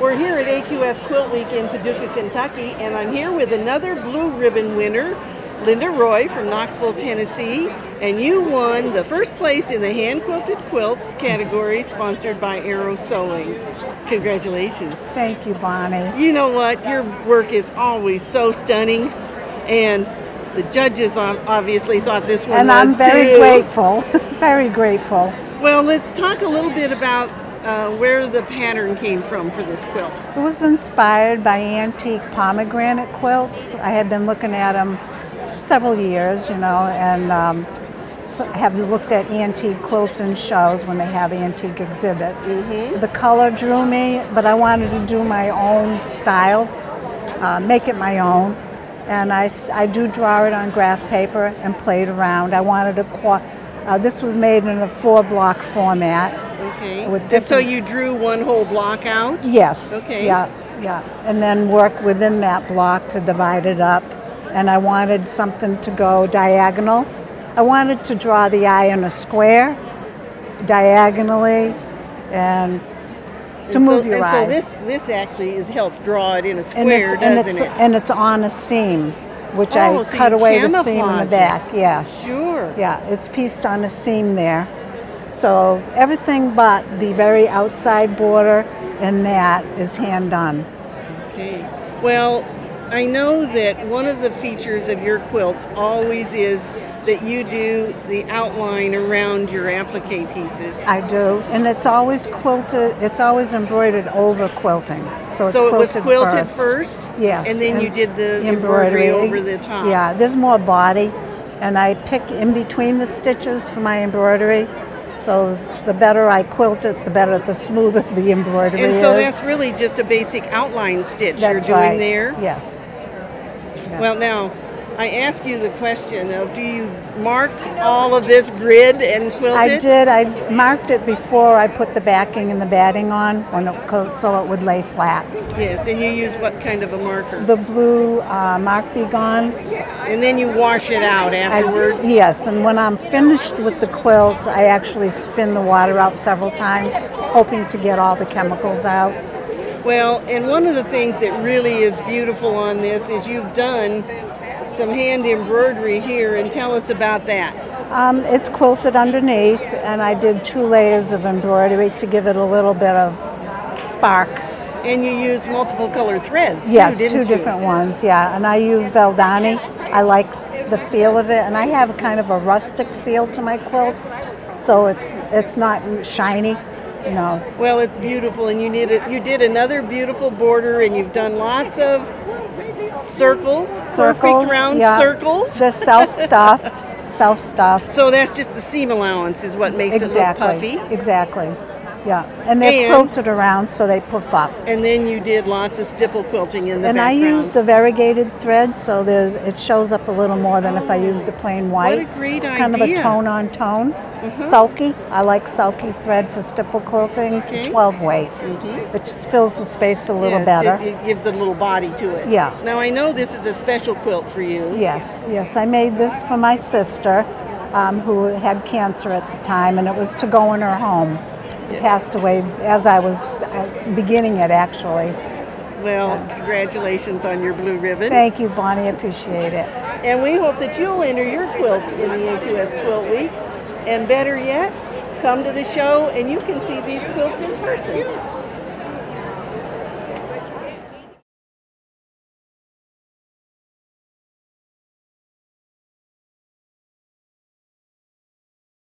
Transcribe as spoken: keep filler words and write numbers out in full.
We're here at A Q S Quilt Week in Paducah, Kentucky, and I'm here with another blue ribbon winner, Linda Roy from Knoxville, Tennessee, and you quilted the first place in the hand quilted quilts category sponsored by Arrow Sewing. Congratulations. Thank you, Bonnie. You know what? Your work is always so stunning, and the judges obviously thought this one and was too. And I'm very too. grateful, very grateful. Well, let's talk a little bit about Uh, where the pattern came from for this quilt. It was inspired by antique pomegranate quilts. I had been looking at them several years, you know, and um, so have looked at antique quilts in shows when they have antique exhibits. Mm-hmm. The color drew me, but I wanted to do my own style, uh, make it my own. And I, I do draw it on graph paper and played around. I wanted to qu Uh, this was made in a four-block format. Okay. With different, and so you drew one whole block out? Yes. Okay. Yeah, yeah. And then work within that block to divide it up. And I wanted something to go diagonal. I wanted to draw the eye in a square, diagonally, and to and move so, your and eye. And so this this actually is helped draw it in a square, and doesn't and it's, it? And it's on a seam, which oh, I so cut away the seam in the back, yes. Sure. Yeah, it's pieced on a seam there. So everything but the very outside border and that is hand done. Okay. Well, I know that one of the features of your quilts always is that you do the outline around your applique pieces. I do, and it's always quilted, it's always embroidered over quilting. So, it's so it quilted was quilted first? first yes. And then and you did the embroidery, embroidery over the top? Yeah, there's more body, and I pick in between the stitches for my embroidery. So the better I quilt it, the better, the smoother the embroidery is. And so is. that's really just a basic outline stitch that's you're doing right. there? Yes. Yeah. Well, now, I ask you the question of, do you mark all of this grid and quilt I it? I did. I marked it before I put the backing and the batting on so it would lay flat. Yes, and you use what kind of a marker? The blue uh, Mark Be Gone. And then you wash it out afterwards? I, yes, and when I'm finished with the quilt, I actually spin the water out several times, hoping to get all the chemicals out. Well, and one of the things that really is beautiful on this is you've done some hand embroidery here, and tell us about that. Um, it's quilted underneath, and I did two layers of embroidery to give it a little bit of spark. And you used multiple color threads, yes, too, didn't two different you? ones, yeah. And I used Valdani. I like the feel of it, and I have kind of a rustic feel to my quilts, so it's it's not shiny. You know. Well, it's beautiful, and you did it. You did another beautiful border, and you've done lots of circles, circles, perfect round yeah. circles. They're self-stuffed, self-stuffed. So that's just the seam allowance is what makes exactly. it look puffy. Exactly, yeah. And they're and, quilted around so they puff up. And then you did lots of stipple quilting in the and background. And I used the variegated thread, so there's it shows up a little more than oh, if I used a plain white. What a great kind idea. Kind of a tone on tone. Mm-hmm. Sulky, I like sulky thread for stipple quilting, okay. twelve weight, mm-hmm. It just fills the space a little yes, better. It, it gives a little body to it. Yeah. Now I know this is a special quilt for you. Yes, yes, I made this for my sister um, who had cancer at the time, and it was to go in her home. Yes. Passed away as I was, as beginning it actually. Well, um, congratulations on your blue ribbon. Thank you, Bonnie, I appreciate it. And we hope that you'll enter your quilts in the A Q S Quilt Week. And better yet, come to the show and you can see these quilts in person.